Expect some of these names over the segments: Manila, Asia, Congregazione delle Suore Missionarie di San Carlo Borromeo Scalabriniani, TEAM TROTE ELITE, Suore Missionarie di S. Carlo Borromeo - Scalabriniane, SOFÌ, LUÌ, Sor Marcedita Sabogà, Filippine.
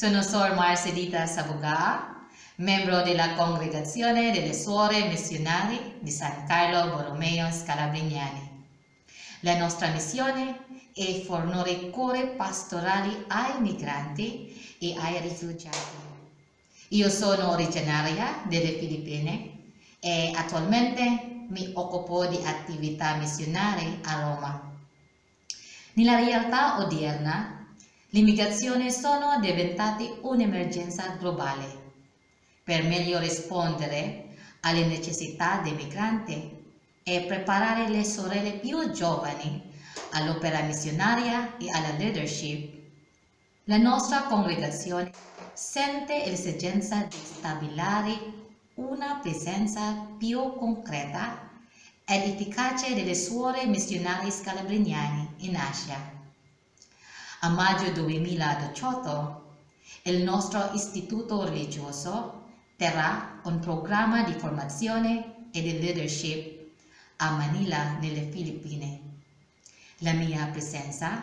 Sono Sor Marcedita Sabogà, membro della Congregazione delle Suore Missionarie di San Carlo Borromeo Scalabriniani. La nostra missione è fornire cure pastorali ai migranti e ai rifugiati. Io sono originaria delle Filippine e attualmente mi occupo di attività missionarie a Roma. Nella realtà odierna, l'immigrazione sono diventate un'emergenza globale. Per meglio rispondere alle necessità dei migranti e preparare le sorelle più giovani all'opera missionaria e alla leadership, la nostra congregazione sente l'esigenza di stabilire una presenza più concreta ed efficace delle suore missionarie scalabriniane in Asia. A maggio 2018 il nostro istituto religioso terrà un programma di formazione e di leadership a Manila, nelle Filippine. La mia presenza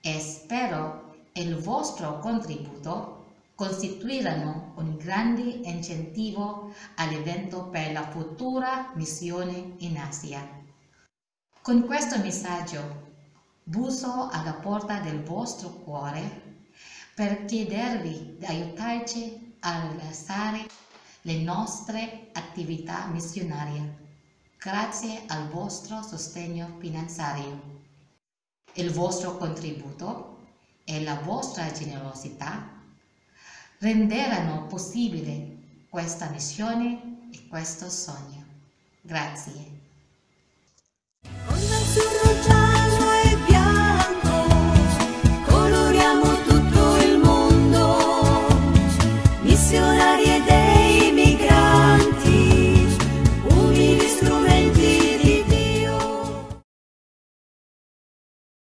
e spero il vostro contributo costituiranno un grande incentivo all'evento per la futura missione in Asia. Con questo messaggio busso alla porta del vostro cuore per chiedervi di aiutarci a rilassare le nostre attività missionarie grazie al vostro sostegno finanziario. Il vostro contributo e la vostra generosità renderanno possibile questa missione e questo sogno. Grazie.